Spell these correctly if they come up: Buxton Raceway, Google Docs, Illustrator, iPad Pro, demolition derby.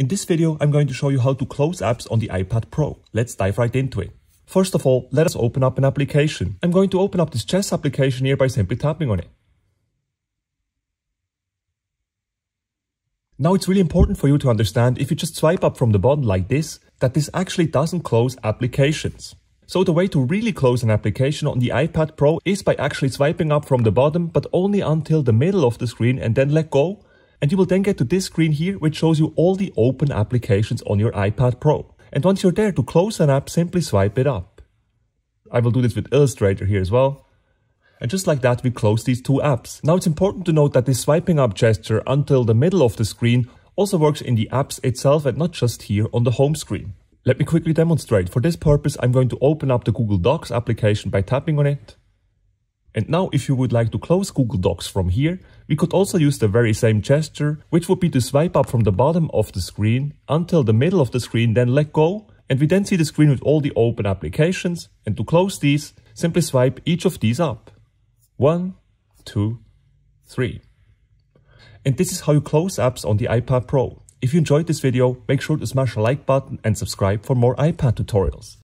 In this video, I'm going to show you how to close apps on the iPad Pro. Let's dive right into it. First of all, let us open up an application. I'm going to open up this chess application here by simply tapping on it. Now it's really important for you to understand, if you just swipe up from the bottom like this, that this actually doesn't close applications. So the way to really close an application on the iPad Pro is by actually swiping up from the bottom, but only until the middle of the screen, and then let go. And you will then get to this screen here, which shows you all the open applications on your iPad Pro. And once you're there, to close an app, simply swipe it up. I will do this with Illustrator here as well. And just like that, we close these two apps. Now it's important to note that this swiping up gesture until the middle of the screen also works in the apps itself and not just here on the home screen. Let me quickly demonstrate. For this purpose, I'm going to open up the Google Docs application by tapping on it. And now, if you would like to close Google Docs from here, we could also use the very same gesture, which would be to swipe up from the bottom of the screen until the middle of the screen, then let go. And we then see the screen with all the open applications. And to close these, simply swipe each of these up. 1, 2, 3. And this is how you close apps on the iPad Pro. If you enjoyed this video, make sure to smash the like button and subscribe for more iPad tutorials.